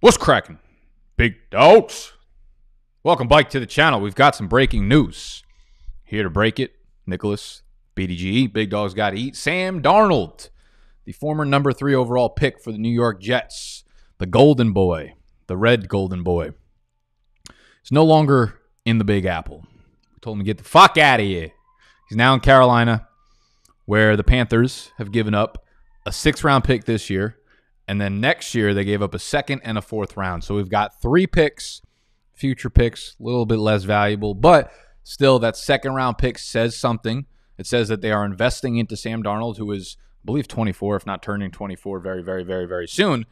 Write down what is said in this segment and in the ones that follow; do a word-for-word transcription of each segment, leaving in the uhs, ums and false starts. What's cracking, big dogs? Welcome back to the channel. We've got some breaking news. Here to break it, Nicholas, B D G E, Big Dogs Gotta Eat. Sam Darnold, the former number three overall pick for the New York Jets, the golden boy, the red golden boy, is no longer in the Big Apple. We told him to get the fuck out of here. He's now in Carolina, where the Panthers have given up a sixth round pick this year. And then next year, they gave up a second and a fourth round. So we've got three picks, future picks, a little bit less valuable. But still, that second round pick says something. It says that they are investing into Sam Darnold, who is, I believe, twenty-four, if not turning twenty-four very, very, very, very soon.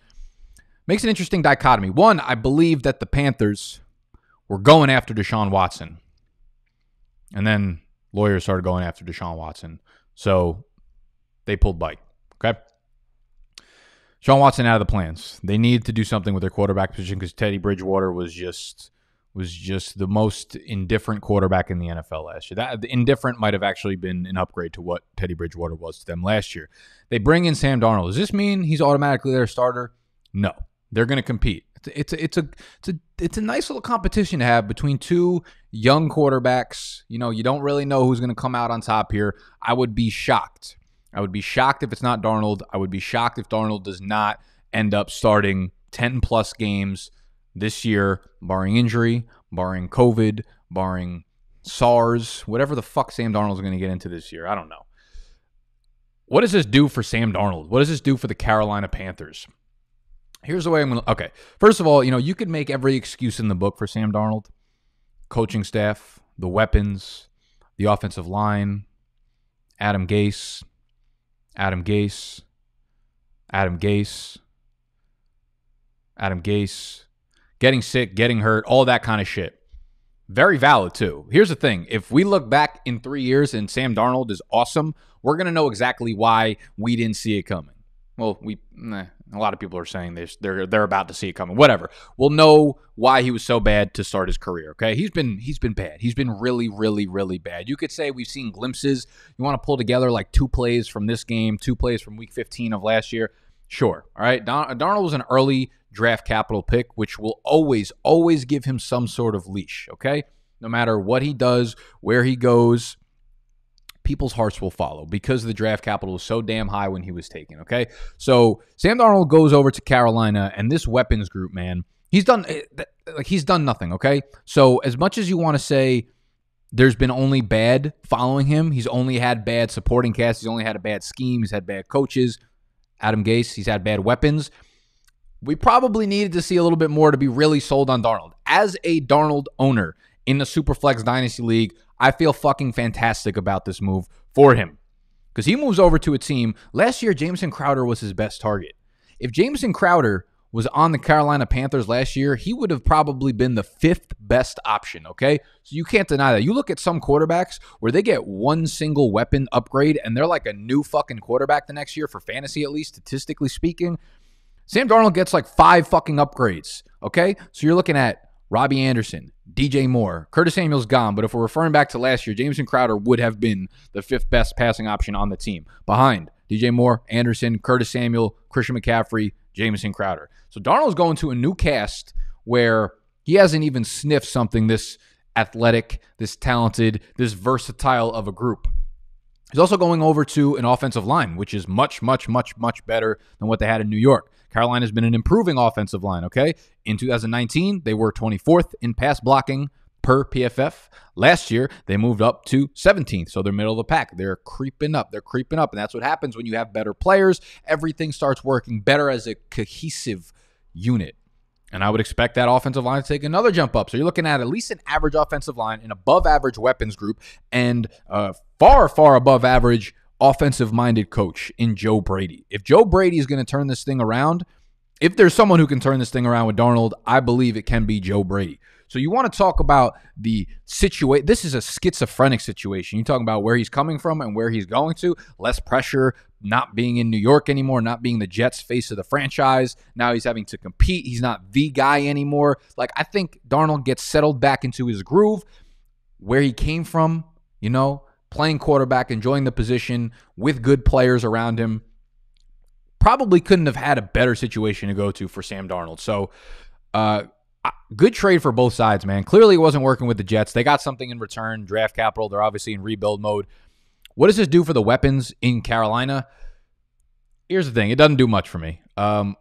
Makes an interesting dichotomy. One, I believe that the Panthers were going after Deshaun Watson. And then lawyers started going after Deshaun Watson. So they pulled bike. Okay? Deshaun Watson out of the plans. They need to do something with their quarterback position because Teddy Bridgewater was just was just the most indifferent quarterback in the N F L last year. That the indifferent might have actually been an upgrade to what Teddy Bridgewater was to them last year. They bring in Sam Darnold. Does this mean he's automatically their starter? No. They're going to compete. It's a, it's a it's a it's a it's a nice little competition to have between two young quarterbacks. You know, you don't really know who's going to come out on top here. I would be shocked. I would be shocked if it's not Darnold. I would be shocked if Darnold does not end up starting ten plus games this year, barring injury, barring COVID, barring SARS, whatever the fuck Sam Darnold's going to get into this year. I don't know. What does this do for Sam Darnold? What does this do for the Carolina Panthers? Here's the way I'm going to... Okay. First of all, you know, you could make every excuse in the book for Sam Darnold. Coaching staff, the weapons, the offensive line, Adam Gase... Adam Gase, Adam Gase, Adam Gase, getting sick, getting hurt, all that kind of shit. Very valid, too. Here's the thing. If we look back in three years and Sam Darnold is awesome, we're going to know exactly why we didn't see it coming. Well, we nah, a lot of people are saying this. They're, they're about to see it coming. Whatever. We'll know why he was so bad to start his career, okay? He's been he's been bad. He's been really, really, really bad. You could say we've seen glimpses. You want to pull together like two plays from this game, two plays from week fifteen of last year? Sure, all right? Don, Darnold was an early draft capital pick, which will always, always give him some sort of leash, okay? No matter what he does, where he goes, people's hearts will follow because the draft capital was so damn high when he was taken, okay? So Sam Darnold goes over to Carolina, and this weapons group, man, he's done like he's done nothing, okay? So as much as you want to say there's been only bad following him, he's only had bad supporting cast, he's only had a bad scheme, he's had bad coaches, Adam Gase, he's had bad weapons. We probably needed to see a little bit more to be really sold on Darnold. As a Darnold owner in the Superflex Dynasty League, I feel fucking fantastic about this move for him because he moves over to a team. Last year, Jameson Crowder was his best target. If Jameson Crowder was on the Carolina Panthers last year, he would have probably been the fifth best option, okay? So you can't deny that. You look at some quarterbacks where they get one single weapon upgrade and they're like a new fucking quarterback the next year for fantasy, at least statistically speaking. Sam Darnold gets like five fucking upgrades, okay? So you're looking at Robbie Anderson, D J Moore, Curtis Samuel's gone, but if we're referring back to last year, Jameson Crowder would have been the fifth best passing option on the team behind D J Moore, Anderson, Curtis Samuel, Christian McCaffrey, Jameson Crowder. So Darnold's going to a new cast where he hasn't even sniffed something this athletic, this talented, this versatile of a group. He's also going over to an offensive line, which is much, much, much, much better than what they had in New York. Carolina's been an improving offensive line, okay? In two thousand nineteen, they were twenty-fourth in pass blocking per P F F. Last year, they moved up to seventeenth, so they're middle of the pack. They're creeping up. They're creeping up, and that's what happens when you have better players. Everything starts working better as a cohesive unit, and I would expect that offensive line to take another jump up. So you're looking at at least an average offensive line, an above-average weapons group, and uh, far, far above average offensive-minded coach in Joe Brady. If Joe Brady is going to turn this thing around, if there's someone who can turn this thing around with Darnold, I believe it can be Joe Brady. So you want to talk about the situation. This is a schizophrenic situation. You're talking about where he's coming from and where he's going to. Less pressure, not being in New York anymore, not being the Jets' face of the franchise. Now he's having to compete. He's not the guy anymore. Like, I think Darnold gets settled back into his groove, where he came from, you know, playing quarterback, enjoying the position with good players around him, probably couldn't have had a better situation to go to for Sam Darnold. So uh, good trade for both sides, man. Clearly it wasn't working with the Jets. They got something in return, draft capital. They're obviously in rebuild mode. What does this do for the weapons in Carolina? Here's the thing. It doesn't do much for me. Um,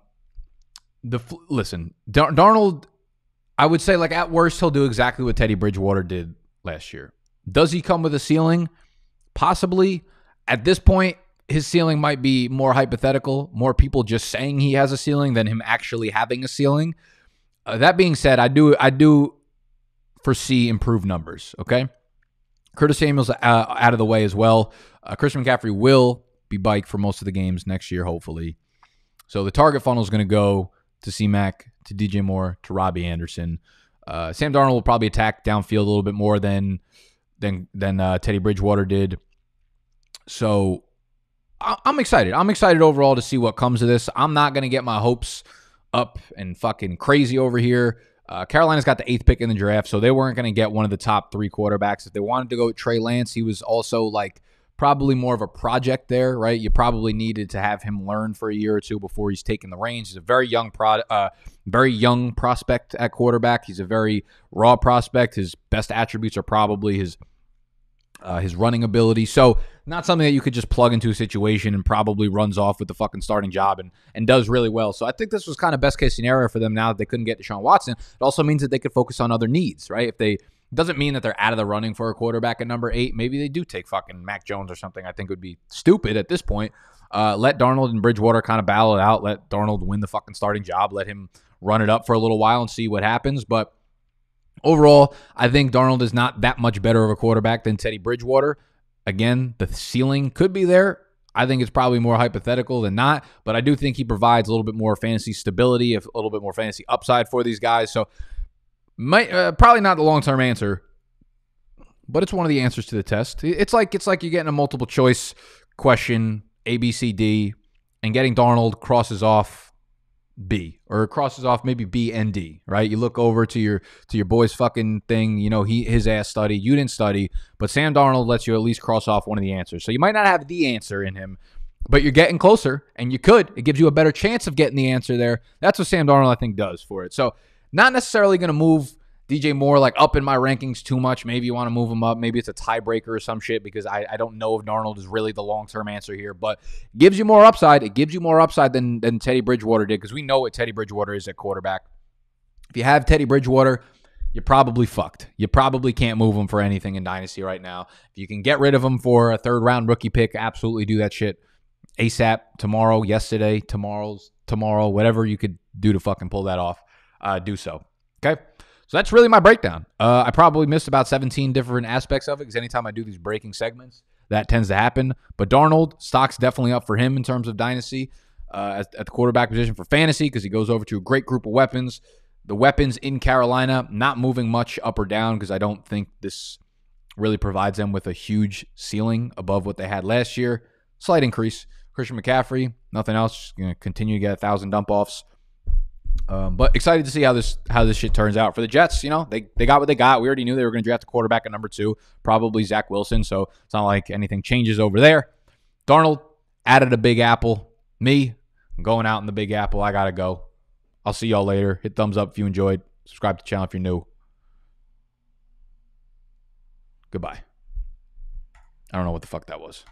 the Listen, Dar Darnold, I would say, like, at worst, he'll do exactly what Teddy Bridgewater did last year. Does he come with a ceiling? Possibly. At this point, his ceiling might be more hypothetical, more people just saying he has a ceiling than him actually having a ceiling. Uh, that being said, I do I do foresee improved numbers, okay? Curtis Samuel's uh, out of the way as well. Uh, Christian McCaffrey will be biked for most of the games next year, hopefully. So the target funnel is going to go to C Mac, to D J Moore, to Robbie Anderson. Uh, Sam Darnold will probably attack downfield a little bit more than than than uh, Teddy Bridgewater did. So I I'm excited. I'm excited overall to see what comes of this. I'm not going to get my hopes up and fucking crazy over here. Uh, Carolina's got the eighth pick in the draft, so they weren't going to get one of the top three quarterbacks. If they wanted to go with Trey Lance, he was also like probably more of a project there, right? You probably needed to have him learn for a year or two before he's taking the reins. He's a very young pro, uh, very young prospect at quarterback. He's a very raw prospect. His best attributes are probably his uh, his running ability. So not something that you could just plug into a situation and probably runs off with the fucking starting job and, and does really well. So I think this was kind of best case scenario for them now that they couldn't get Deshaun Watson. It also means that they could focus on other needs, right? If they, it doesn't mean that they're out of the running for a quarterback at number eight. Maybe they do take fucking Mac Jones or something. I think it would be stupid at this point. Uh, let Darnold and Bridgewater kind of battle it out. Let Darnold win the fucking starting job. Let him run it up for a little while and see what happens. But overall, I think Darnold is not that much better of a quarterback than Teddy Bridgewater. Again, the ceiling could be there. I think it's probably more hypothetical than not, but I do think he provides a little bit more fantasy stability, a little bit more fantasy upside for these guys. So might, uh, probably not the long-term answer, but it's one of the answers to the test. It's like it's like you're getting a multiple-choice question, A, B, C, D, and getting Darnold crosses off B, or crosses off maybe B and D, right? You look over to your to your boy's fucking thing, you know, he his ass studied, you didn't study, but Sam Darnold lets you at least cross off one of the answers. So you might not have the answer in him, but you're getting closer, and you could. It gives you a better chance of getting the answer there. That's what Sam Darnold, I think, does for it. So not necessarily going to move D J Moore like up in my rankings too much. Maybe you want to move him up. Maybe it's a tiebreaker or some shit because I, I don't know if Darnold is really the long-term answer here, but it gives you more upside. It gives you more upside than, than Teddy Bridgewater did because we know what Teddy Bridgewater is at quarterback. If you have Teddy Bridgewater, you're probably fucked. You probably can't move him for anything in Dynasty right now. If you can get rid of him for a third-round rookie pick, absolutely do that shit ASAP, tomorrow, yesterday, tomorrow's tomorrow, whatever you could do to fucking pull that off, uh, do so. Okay? So that's really my breakdown. Uh, I probably missed about seventeen different aspects of it because anytime I do these breaking segments, that tends to happen. But Darnold, stock's definitely up for him in terms of Dynasty uh, at, at the quarterback position for fantasy because he goes over to a great group of weapons. The weapons in Carolina, not moving much up or down because I don't think this really provides them with a huge ceiling above what they had last year. Slight increase. Christian McCaffrey, nothing else. Just going to continue to get a thousand dump-offs. Um, but excited to see how this how this shit turns out for the Jets. You know, they they got what they got. We already knew they were going to draft a quarterback at number two, probably Zach Wilson. So it's not like anything changes over there. Darnold added a Big Apple. Me, I'm going out in the Big Apple. I gotta go. I'll see y'all later. Hit thumbs up if you enjoyed. Subscribe to the channel if you're new. Goodbye. I don't know what the fuck that was.